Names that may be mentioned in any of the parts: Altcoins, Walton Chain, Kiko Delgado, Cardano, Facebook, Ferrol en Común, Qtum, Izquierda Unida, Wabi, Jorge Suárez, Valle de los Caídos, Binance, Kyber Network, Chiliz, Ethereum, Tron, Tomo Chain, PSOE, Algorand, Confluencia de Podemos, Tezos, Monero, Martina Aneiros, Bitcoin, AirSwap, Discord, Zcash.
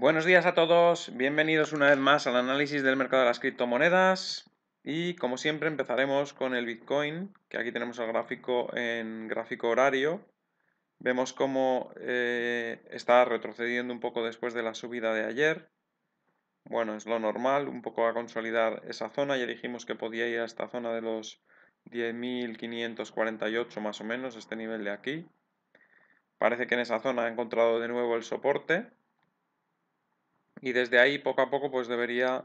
Buenos días a todos, bienvenidos una vez más al análisis del mercado de las criptomonedas y como siempre empezaremos con el Bitcoin, que aquí tenemos el gráfico en gráfico horario. Vemos cómo está retrocediendo un poco después de la subida de ayer. Bueno, es lo normal, un poco a consolidar esa zona. Ya dijimos que podía ir a esta zona de los 10.548 más o menos, este nivel de aquí. Parece que en esa zona ha encontrado de nuevo el soporte. Y desde ahí poco a poco pues debería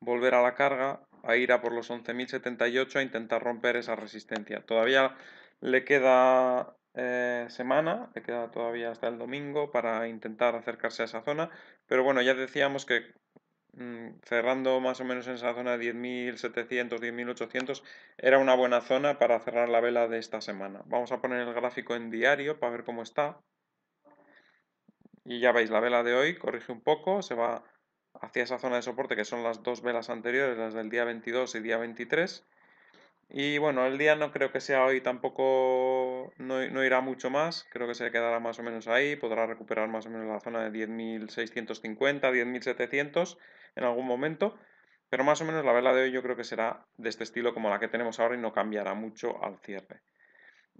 volver a la carga, a ir a por los 11.078 a intentar romper esa resistencia. Todavía le queda... semana, le queda todavía hasta el domingo para intentar acercarse a esa zona, pero bueno, ya decíamos que cerrando más o menos en esa zona 10.700, 10.800 era una buena zona para cerrar la vela de esta semana. Vamos a poner el gráfico en diario para ver cómo está y ya veis, la vela de hoy corrige un poco, se va hacia esa zona de soporte que son las dos velas anteriores, las del día 22 y día 23. Y bueno, el día no creo que sea hoy tampoco, no irá mucho más, creo que se quedará más o menos ahí, podrá recuperar más o menos la zona de 10.650, 10.700 en algún momento, pero más o menos la vela de hoy yo creo que será de este estilo como la que tenemos ahora y no cambiará mucho al cierre.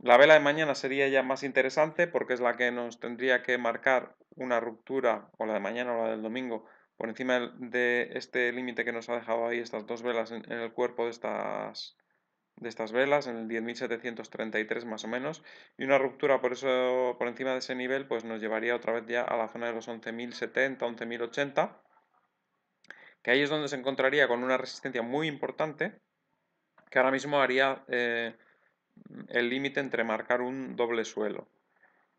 La vela de mañana sería ya más interesante porque es la que nos tendría que marcar una ruptura, o la de mañana o la del domingo, por encima de este límite que nos ha dejado ahí estas dos velas en el cuerpo de estas velas, en el 10.733 más o menos, y una ruptura por encima de ese nivel pues nos llevaría otra vez ya a la zona de los 11.070, 11.080, que ahí es donde se encontraría con una resistencia muy importante, que ahora mismo haría el límite entre marcar un doble suelo.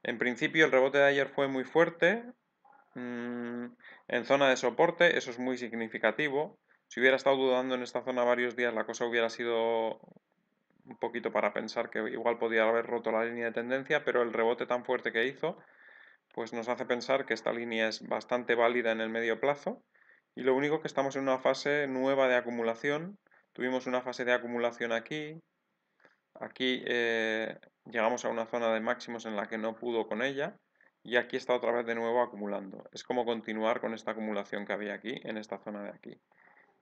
En principio el rebote de ayer fue muy fuerte, en zona de soporte, eso es muy significativo. Si hubiera estado dudando en esta zona varios días, la cosa hubiera sido un poquito para pensar que igual podía haber roto la línea de tendencia, pero el rebote tan fuerte que hizo pues nos hace pensar que esta línea es bastante válida en el medio plazo y lo único que estamos en una fase nueva de acumulación. Tuvimos una fase de acumulación aquí, llegamos a una zona de máximos en la que no pudo con ella y aquí está otra vez de nuevo acumulando. Es como continuar con esta acumulación que había aquí, en esta zona de aquí.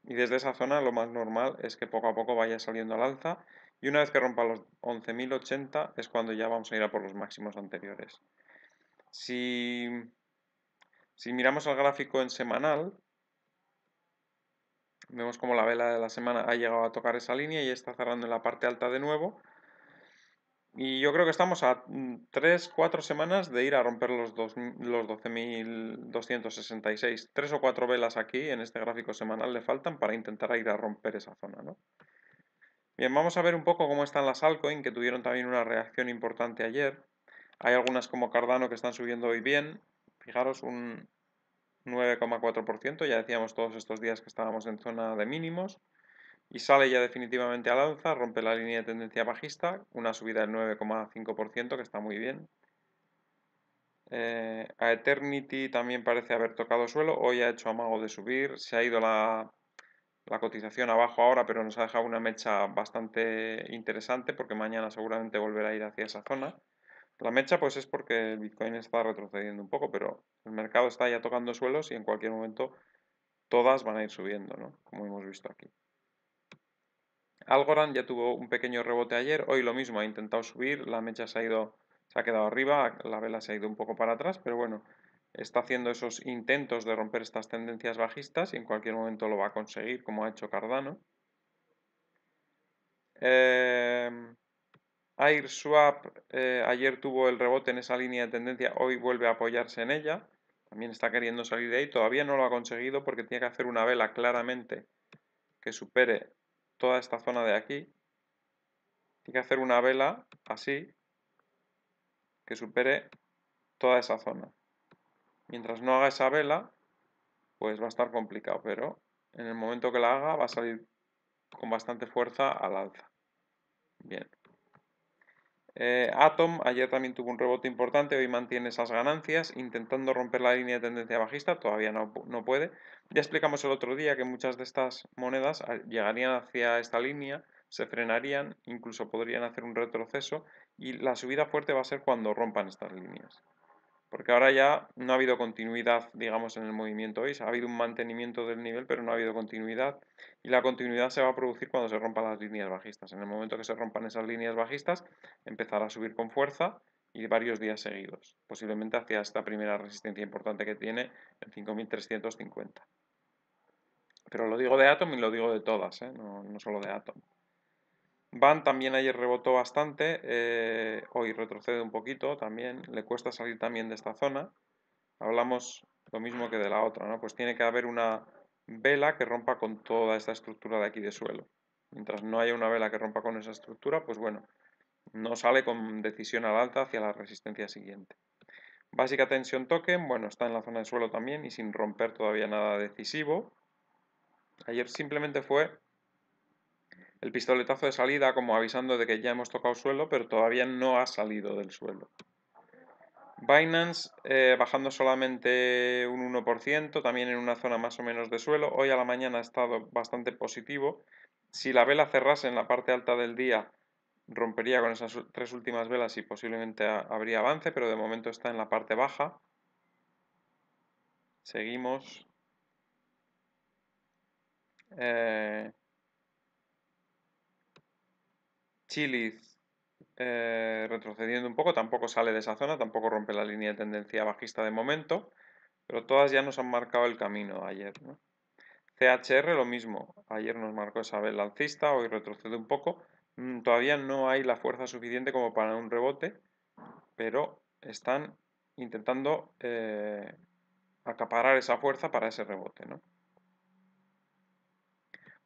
Y desde esa zona lo más normal es que poco a poco vaya saliendo al alza y una vez que rompa los 11.080 es cuando ya vamos a ir a por los máximos anteriores. Si miramos el gráfico en semanal, vemos como la vela de la semana ha llegado a tocar esa línea y está cerrando en la parte alta de nuevo. Y yo creo que estamos a 3-4 semanas de ir a romper los 12.266. 3 o 4 velas aquí en este gráfico semanal le faltan para intentar ir a romper esa zona, ¿no? Bien, vamos a ver un poco cómo están las altcoins, que tuvieron también una reacción importante ayer. Hay algunas como Cardano que están subiendo hoy bien. Fijaros, un 9,4%. Ya decíamos todos estos días que estábamos en zona de mínimos. Y sale ya definitivamente al alza, rompe la línea de tendencia bajista, una subida del 9,5% que está muy bien. A Eternity también parece haber tocado suelo, hoy ha hecho amago de subir, se ha ido la cotización abajo ahora, pero nos ha dejado una mecha bastante interesante porque mañana seguramente volverá a ir hacia esa zona. La mecha pues es porque el Bitcoin está retrocediendo un poco, pero el mercado está ya tocando suelos y en cualquier momento todas van a ir subiendo, ¿no? Como hemos visto aquí. Algorand ya tuvo un pequeño rebote ayer, hoy lo mismo, ha intentado subir, la mecha se ha quedado arriba, la vela se ha ido un poco para atrás, pero bueno, está haciendo esos intentos de romper estas tendencias bajistas y en cualquier momento lo va a conseguir, como ha hecho Cardano. AirSwap ayer tuvo el rebote en esa línea de tendencia, hoy vuelve a apoyarse en ella, también está queriendo salir de ahí, todavía no lo ha conseguido porque tiene que hacer una vela claramente que supere toda esta zona de aquí, tiene que hacer una vela así que supere toda esa zona. Mientras no haga esa vela pues va a estar complicado, pero en el momento que la haga va a salir con bastante fuerza al alza. Bien. Atom ayer también tuvo un rebote importante, hoy mantiene esas ganancias intentando romper la línea de tendencia bajista, todavía no puede. Ya explicamos el otro día que muchas de estas monedas llegarían hacia esta línea, se frenarían, incluso podrían hacer un retroceso y la subida fuerte va a ser cuando rompan estas líneas. porque ahora ya no ha habido continuidad, digamos, en el movimiento hoy. Ha habido un mantenimiento del nivel, pero no ha habido continuidad. Y la continuidad se va a producir cuando se rompan las líneas bajistas. En el momento que se rompan esas líneas bajistas, empezará a subir con fuerza y varios días seguidos, posiblemente hacia esta primera resistencia importante que tiene en 5.350. Pero lo digo de Atom y lo digo de todas, ¿eh? No solo de Atom. Van también ayer rebotó bastante, hoy retrocede un poquito también, le cuesta salir también de esta zona. Hablamos lo mismo que de la otra, ¿no? Pues tiene que haber una vela que rompa con toda esta estructura de aquí de suelo. Mientras no haya una vela que rompa con esa estructura, pues bueno, no sale con decisión al alta hacia la resistencia siguiente. Básica tensión token, bueno, está en la zona de suelo también y sin romper todavía nada decisivo. Ayer simplemente fue el pistoletazo de salida, como avisando de que ya hemos tocado suelo, pero todavía no ha salido del suelo. Binance bajando solamente un 1%, también en una zona más o menos de suelo. Hoy a la mañana ha estado bastante positivo. Si la vela cerrase en la parte alta del día, rompería con esas tres últimas velas y posiblemente habría avance, pero de momento está en la parte baja. Seguimos. Chiliz retrocediendo un poco, tampoco sale de esa zona, tampoco rompe la línea de tendencia bajista de momento, pero todas ya nos han marcado el camino ayer, ¿no? CHR lo mismo, ayer nos marcó esa vela alcista, hoy retrocede un poco, todavía no hay la fuerza suficiente como para un rebote, pero están intentando acaparar esa fuerza para ese rebote, ¿no?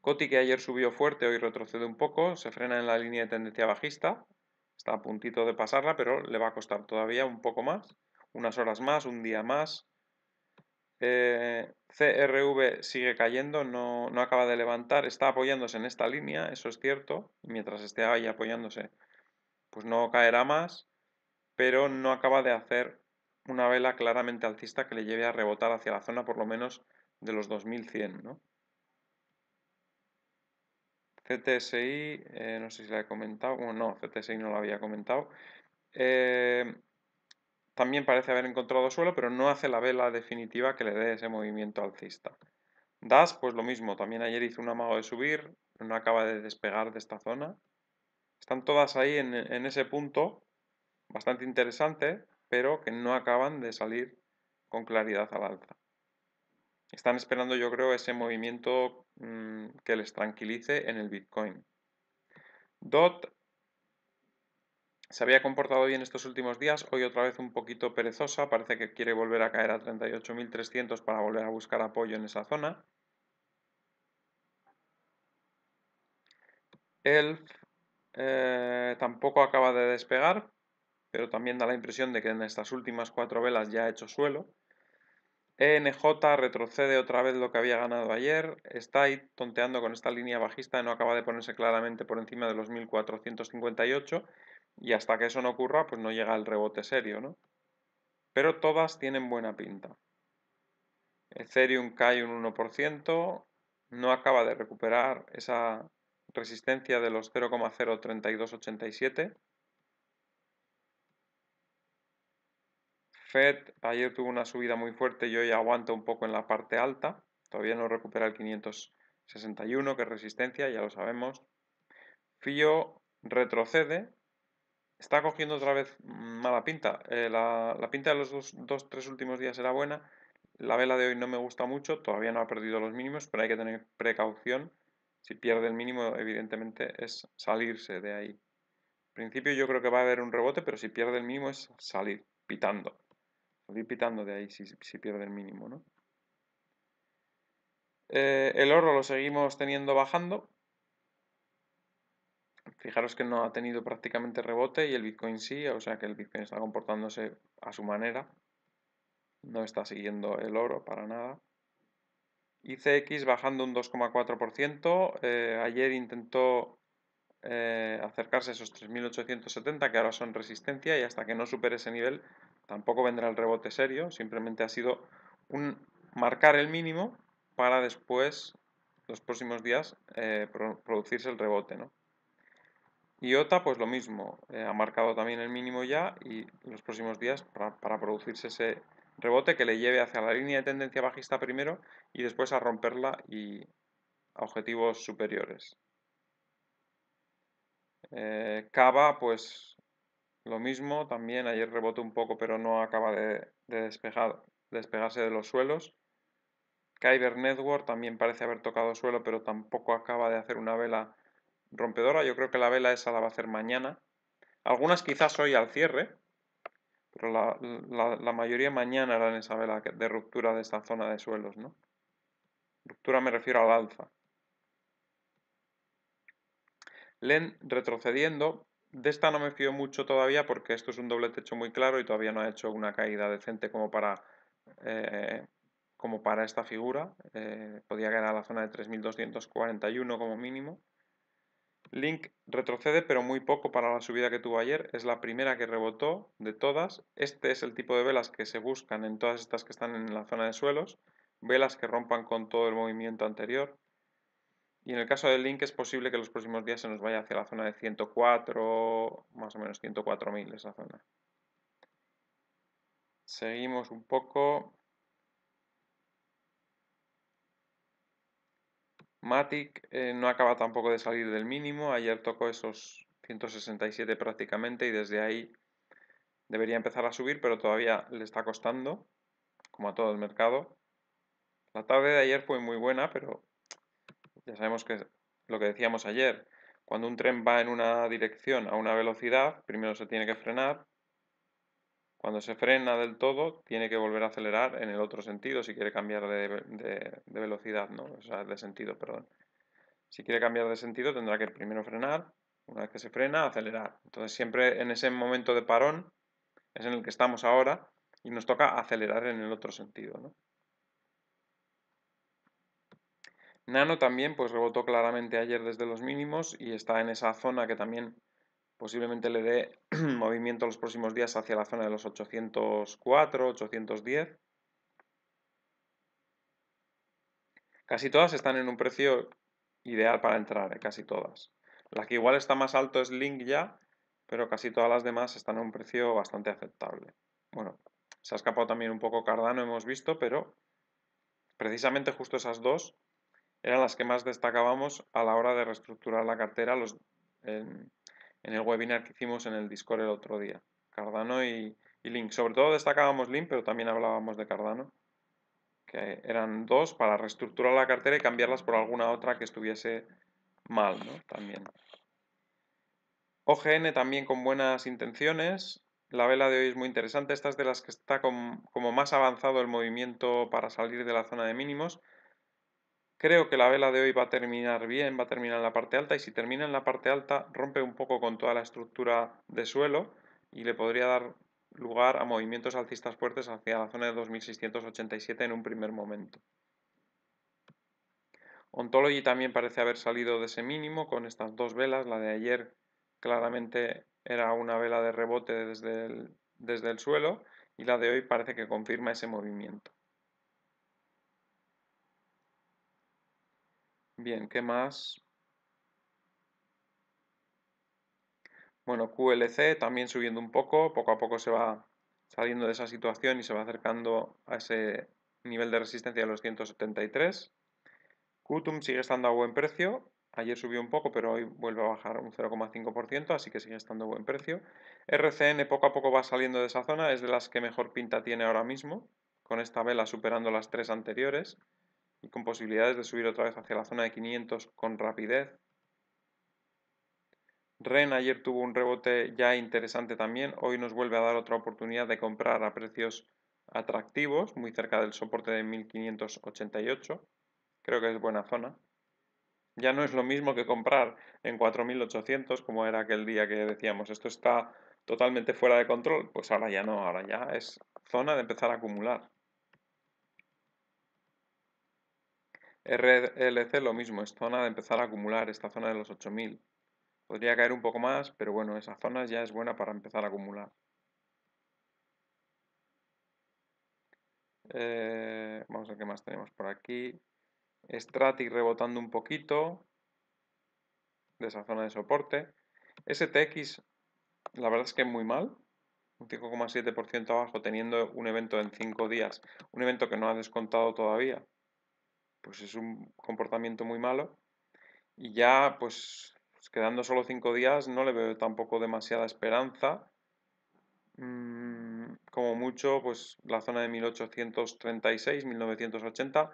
Coti, que ayer subió fuerte, hoy retrocede un poco, se frena en la línea de tendencia bajista, está a puntito de pasarla, pero le va a costar todavía un poco más, unas horas más, un día más. CRV sigue cayendo, no acaba de levantar, está apoyándose en esta línea, eso es cierto, y mientras esté ahí apoyándose, pues no caerá más, pero no acaba de hacer una vela claramente alcista que le lleve a rebotar hacia la zona por lo menos de los 2100, ¿no? CTSI, no sé si la he comentado, bueno, no, CTSI no la había comentado. También parece haber encontrado suelo, pero no hace la vela definitiva que le dé ese movimiento alcista. DAS, pues lo mismo, también ayer hizo un amago de subir, no acaba de despegar de esta zona. Están todas ahí en ese punto, bastante interesante, pero que no acaban de salir con claridad al alza. Están esperando, yo creo, ese movimiento que les tranquilice en el Bitcoin. DOT se había comportado bien estos últimos días, hoy otra vez un poquito perezosa, parece que quiere volver a caer a 38.300 para volver a buscar apoyo en esa zona. ELF tampoco acaba de despegar, pero también da la impresión de que en estas últimas cuatro velas ya ha hecho suelo. ENJ retrocede otra vez lo que había ganado ayer, está ahí tonteando con esta línea bajista, no acaba de ponerse claramente por encima de los 1458 y hasta que eso no ocurra pues no llega el rebote serio, ¿no? Pero todas tienen buena pinta. Ethereum cae un 1%, no acaba de recuperar esa resistencia de los 0,03287. FED ayer tuvo una subida muy fuerte y hoy aguanta un poco en la parte alta. Todavía no recupera el 561, que es resistencia, ya lo sabemos. FIO retrocede. Está cogiendo otra vez mala pinta. La pinta de los tres últimos días era buena. La vela de hoy no me gusta mucho. Todavía no ha perdido los mínimos, pero hay que tener precaución. Si pierde el mínimo, evidentemente, es salirse de ahí. En principio yo creo que va a haber un rebote, pero si pierde el mínimo es salir pitando. Voy pitando de ahí si pierde el mínimo, ¿no? El oro lo seguimos teniendo bajando. Fijaros que no ha tenido prácticamente rebote y el Bitcoin sí, o sea que el Bitcoin está comportándose a su manera. No está siguiendo el oro para nada. ICX bajando un 2,4%. Ayer intentó acercarse a esos 3.870 que ahora son resistencia y hasta que no supere ese nivel tampoco vendrá el rebote serio, simplemente ha sido marcar el mínimo para después, los próximos días, producirse el rebote, ¿no? IOTA, pues lo mismo, ha marcado también el mínimo ya y en los próximos días para producirse ese rebote que le lleve hacia la línea de tendencia bajista primero y después a romperla y a objetivos superiores. Cava, pues lo mismo, también ayer rebotó un poco pero no acaba de despegarse de los suelos. Kyber Network también parece haber tocado suelo pero tampoco acaba de hacer una vela rompedora. Yo creo que la vela esa la va a hacer mañana. Algunas quizás hoy al cierre, pero la mayoría mañana harán esa vela de ruptura de esta zona de suelos, ¿no? Ruptura me refiero al alza. LEN retrocediendo. De esta no me fío mucho todavía porque esto es un doble techo muy claro y todavía no ha hecho una caída decente como para esta figura. Podía caer a la zona de 3.241 como mínimo. Link retrocede pero muy poco para la subida que tuvo ayer. Es la primera que rebotó de todas. Este es el tipo de velas que se buscan en todas estas que están en la zona de suelos. Velas que rompan con todo el movimiento anterior. Y en el caso del Link es posible que los próximos días se nos vaya hacia la zona de 104, más o menos 104.000 esa zona. Seguimos un poco. Matic no acaba tampoco de salir del mínimo. Ayer tocó esos 167 prácticamente y desde ahí debería empezar a subir, pero todavía le está costando, como a todo el mercado. La tarde de ayer fue muy buena, pero ya sabemos que lo que decíamos ayer, cuando un tren va en una dirección a una velocidad, primero se tiene que frenar. Cuando se frena del todo, tiene que volver a acelerar en el otro sentido si quiere cambiar de velocidad, ¿no? O sea, de sentido, perdón. Si quiere cambiar de sentido, tendrá que primero frenar, una vez que se frena, acelerar. Entonces, siempre en ese momento de parón, es en el que estamos ahora, y nos toca acelerar en el otro sentido, ¿no? Nano también, pues rebotó claramente ayer desde los mínimos y está en esa zona que también posiblemente le dé movimiento los próximos días hacia la zona de los 804, 810. Casi todas están en un precio ideal para entrar, casi todas. La que igual está más alto es Link ya, pero casi todas las demás están en un precio bastante aceptable. Bueno, se ha escapado también un poco Cardano, hemos visto, pero precisamente justo esas dos eran las que más destacábamos a la hora de reestructurar la cartera en el webinar que hicimos en el Discord el otro día. Cardano y Link. Sobre todo destacábamos Link, pero también hablábamos de Cardano, que eran dos para reestructurar la cartera y cambiarlas por alguna otra que estuviese mal, ¿no? También. OGN también con buenas intenciones. La vela de hoy es muy interesante. Esta es de las que está como más avanzado el movimiento para salir de la zona de mínimos. Creo que la vela de hoy va a terminar bien, va a terminar en la parte alta y si termina en la parte alta rompe un poco con toda la estructura de suelo y le podría dar lugar a movimientos alcistas fuertes hacia la zona de 2687 en un primer momento. Ontology también parece haber salido de ese mínimo con estas dos velas. La de ayer claramente era una vela de rebote desde el suelo y la de hoy parece que confirma ese movimiento. Bien, ¿qué más? Bueno, QLC también subiendo un poco a poco se va saliendo de esa situación y se va acercando a ese nivel de resistencia de los 173. Qtum sigue estando a buen precio, ayer subió un poco pero hoy vuelve a bajar un 0,5%, así que sigue estando a buen precio. RCN poco a poco va saliendo de esa zona, es de las que mejor pinta tiene ahora mismo, con esta vela superando las tres anteriores. Y con posibilidades de subir otra vez hacia la zona de 500 con rapidez. REN ayer tuvo un rebote ya interesante también. Hoy nos vuelve a dar otra oportunidad de comprar a precios atractivos, muy cerca del soporte de 1588. Creo que es buena zona. Ya no es lo mismo que comprar en 4800 como era aquel día que decíamos esto está totalmente fuera de control. Pues ahora ya no, ahora ya es zona de empezar a acumular. RLC lo mismo, es zona de empezar a acumular, esta zona de los 8000. Podría caer un poco más, pero bueno, esa zona ya es buena para empezar a acumular. Vamos a ver qué más tenemos por aquí. Strati rebotando un poquito de esa zona de soporte. STX, la verdad es que es muy mal. Un 5,7% abajo, teniendo un evento en 5 días, un evento que no ha descontado todavía, pues es un comportamiento muy malo. Y ya, pues quedando solo 5 días, no le veo tampoco demasiada esperanza. Como mucho, pues la zona de 1836, 1980,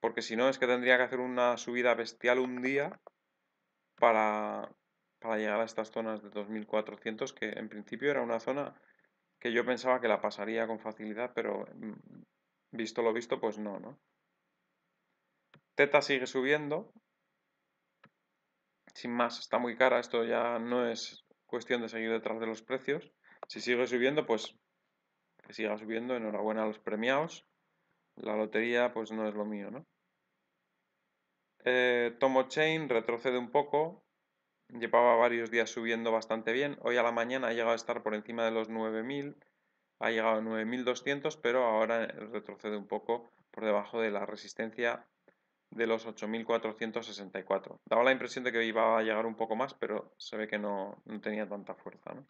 porque si no es que tendría que hacer una subida bestial un día para llegar a estas zonas de 2400, que en principio era una zona que yo pensaba que la pasaría con facilidad, pero visto lo visto, pues no, ¿no? Teta sigue subiendo, sin más, está muy cara, esto ya no es cuestión de seguir detrás de los precios. Si sigue subiendo, pues que siga subiendo, enhorabuena a los premiados, la lotería pues no es lo mío, ¿no? Tomo Chain retrocede un poco. Llevaba varios días subiendo bastante bien. Hoy a la mañana ha llegado a estar por encima de los 9.000. Ha llegado a 9.200, pero ahora retrocede un poco por debajo de la resistencia de los 8.464. Daba la impresión de que iba a llegar un poco más, pero se ve que no tenía tanta fuerza, ¿no?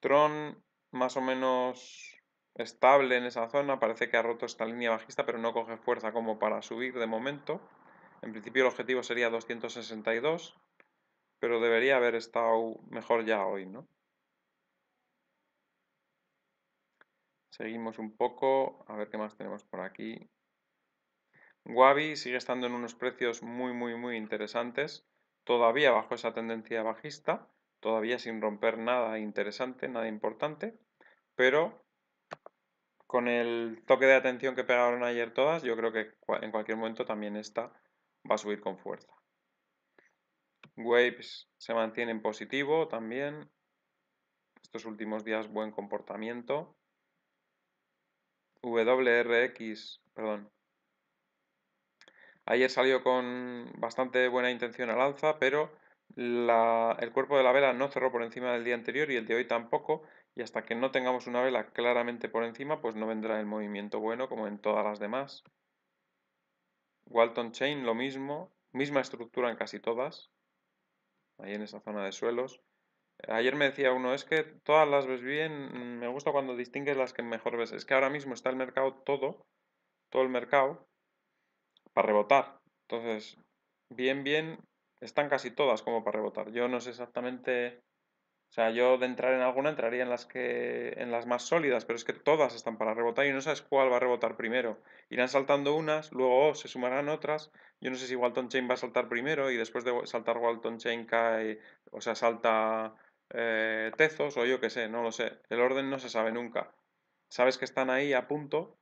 Tron más o menos estable en esa zona. Parece que ha roto esta línea bajista, pero no coge fuerza como para subir de momento. En principio el objetivo sería 262, pero debería haber estado mejor ya hoy, ¿no? Seguimos un poco, a ver qué más tenemos por aquí. Wabi sigue estando en unos precios muy, muy, muy interesantes. Todavía bajo esa tendencia bajista, todavía sin romper nada interesante, nada importante, pero con el toque de atención que pegaron ayer todas, yo creo que en cualquier momento también está va a subir con fuerza. Waves se mantiene en positivo también. Estos últimos días buen comportamiento. WRX, perdón. Ayer salió con bastante buena intención al alza, pero el cuerpo de la vela no cerró por encima del día anterior y el de hoy tampoco. Y hasta que no tengamos una vela claramente por encima, pues no vendrá el movimiento bueno como en todas las demás. Walton Chain, lo mismo, misma estructura en casi todas, ahí en esa zona de suelos. Ayer me decía uno, es que todas las ves bien, me gusta cuando distingues las que mejor ves. Es que ahora mismo está el mercado todo el mercado, para rebotar. Entonces, bien, están casi todas como para rebotar. Yo no sé exactamente, o sea, yo de entrar en alguna entraría en las más sólidas, pero es que todas están para rebotar y no sabes cuál va a rebotar primero. Irán saltando unas, luego se sumarán otras. Yo no sé si Walton Chain va a saltar primero y después de saltar Walton Chain cae, o sea, salta Tezos, o yo qué sé, no lo sé. El orden no se sabe nunca. Sabes que están ahí a punto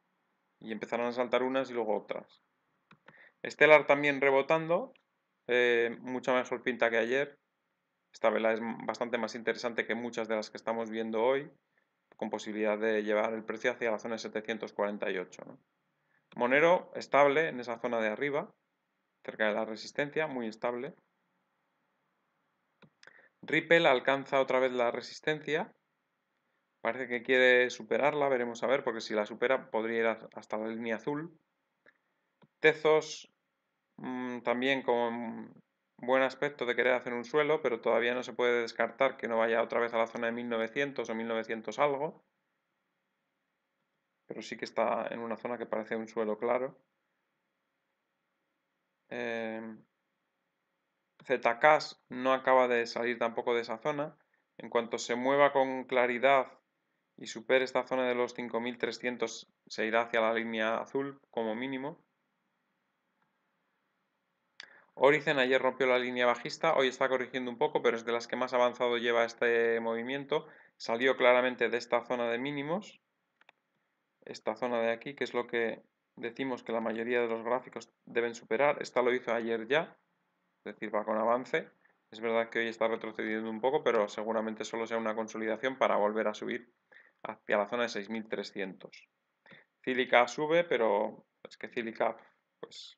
y empezarán a saltar unas y luego otras. Stellar también rebotando, mucha mejor pinta que ayer. Esta vela es bastante más interesante que muchas de las que estamos viendo hoy, con posibilidad de llevar el precio hacia la zona de 748, ¿no? Monero estable en esa zona de arriba, cerca de la resistencia, muy estable. Ripple alcanza otra vez la resistencia, parece que quiere superarla, veremos a ver, porque si la supera podría ir hasta la línea azul. Tezos también con buen aspecto de querer hacer un suelo, pero todavía no se puede descartar que no vaya otra vez a la zona de 1900 o 1900 algo. Pero sí que está en una zona que parece un suelo claro. Zcash no acaba de salir tampoco de esa zona. En cuanto se mueva con claridad y supere esta zona de los 5300, se irá hacia la línea azul como mínimo. Oricen ayer rompió la línea bajista, hoy está corrigiendo un poco, pero es de las que más avanzado lleva este movimiento. Salió claramente de esta zona de mínimos, esta zona de aquí, que es lo que decimos que la mayoría de los gráficos deben superar. Esta lo hizo ayer ya, es decir, va con avance. Es verdad que hoy está retrocediendo un poco, pero seguramente solo sea una consolidación para volver a subir hacia la zona de 6300. Cílica sube, pero es que Cílica, pues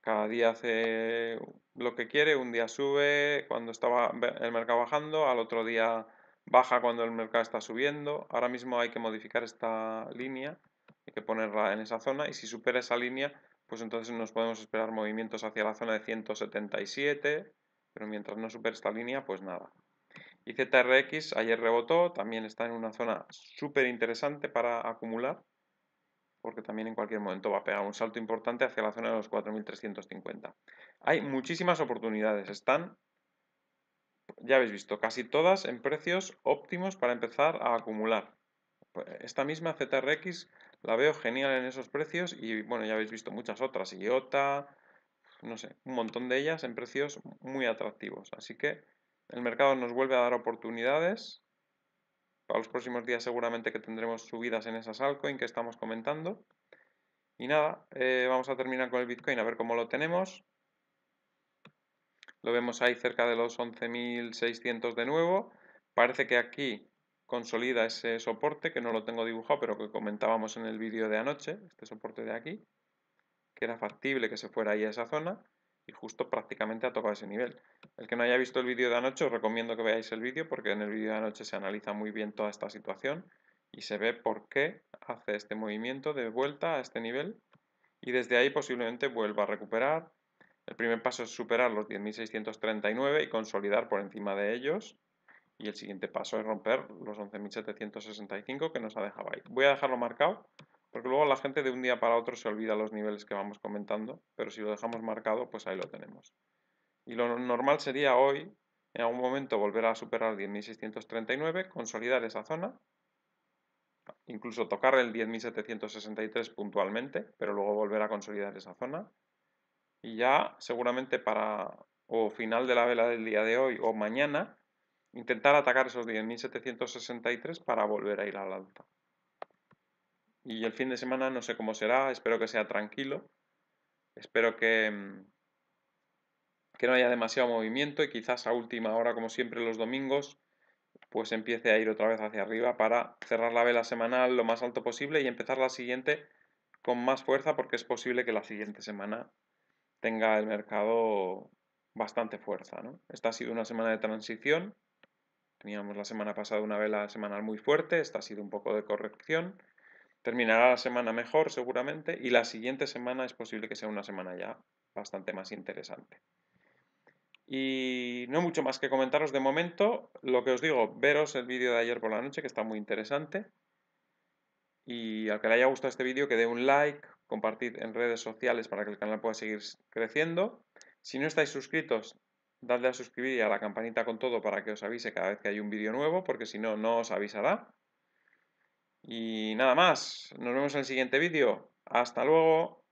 cada día hace lo que quiere, un día sube cuando estaba el mercado bajando, al otro día baja cuando el mercado está subiendo. Ahora mismo hay que modificar esta línea, hay que ponerla en esa zona y si supera esa línea, pues entonces nos podemos esperar movimientos hacia la zona de 177, pero mientras no supere esta línea, pues nada. Y ZRX ayer rebotó, también está en una zona súper interesante para acumular, porque también en cualquier momento va a pegar un salto importante hacia la zona de los 4.350. Hay muchísimas oportunidades, están, ya habéis visto, casi todas en precios óptimos para empezar a acumular. Esta misma ZRX la veo genial en esos precios y bueno, ya habéis visto muchas otras, IOTA, no sé, un montón de ellas en precios muy atractivos. Así que el mercado nos vuelve a dar oportunidades. Para los próximos días seguramente que tendremos subidas en esas altcoins que estamos comentando. Y nada, vamos a terminar con el Bitcoin a ver cómo lo tenemos. Lo vemos ahí cerca de los 11.600 de nuevo. Parece que aquí consolida ese soporte, que no lo tengo dibujado, pero que comentábamos en el vídeo de anoche, este soporte de aquí, que era factible que se fuera ahí a esa zona, y justo prácticamente ha tocado ese nivel. El que no haya visto el vídeo de anoche, os recomiendo que veáis el vídeo, porque en el vídeo de anoche se analiza muy bien toda esta situación, y se ve por qué hace este movimiento de vuelta a este nivel, y desde ahí posiblemente vuelva a recuperar. El primer paso es superar los 10.639 y consolidar por encima de ellos. Y el siguiente paso es romper los 11.765 que nos ha dejado ahí. Voy a dejarlo marcado porque luego la gente de un día para otro se olvida los niveles que vamos comentando. Pero si lo dejamos marcado, pues ahí lo tenemos. Y lo normal sería hoy, en algún momento, volver a superar 10.639, consolidar esa zona. Incluso tocar el 10.763 puntualmente, pero luego volver a consolidar esa zona. Y ya seguramente para o final de la vela del día de hoy o mañana, intentar atacar esos 10.763 para volver a ir al alza. Y el fin de semana no sé cómo será, espero que sea tranquilo, espero que no haya demasiado movimiento y quizás a última hora, como siempre los domingos, pues empiece a ir otra vez hacia arriba para cerrar la vela semanal lo más alto posible y empezar la siguiente con más fuerza, porque es posible que la siguiente semana tenga el mercado bastante fuerza, ¿no? Esta ha sido una semana de transición. Teníamos la semana pasada una vela semanal muy fuerte, esta ha sido un poco de corrección. Terminará la semana mejor seguramente y la siguiente semana es posible que sea una semana ya bastante más interesante. Y no mucho más que comentaros de momento. Lo que os digo, veros el vídeo de ayer por la noche que está muy interesante. Y al que le haya gustado este vídeo que dé un like, compartid en redes sociales para que el canal pueda seguir creciendo. Si no estáis suscritos, dadle a suscribir y a la campanita con todo para que os avise cada vez que hay un vídeo nuevo, porque si no, no os avisará. Y nada más, nos vemos en el siguiente vídeo. ¡Hasta luego!